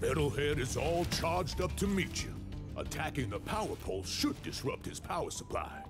Metalhead is all charged up to meet you. Attacking the power pole should disrupt his power supply.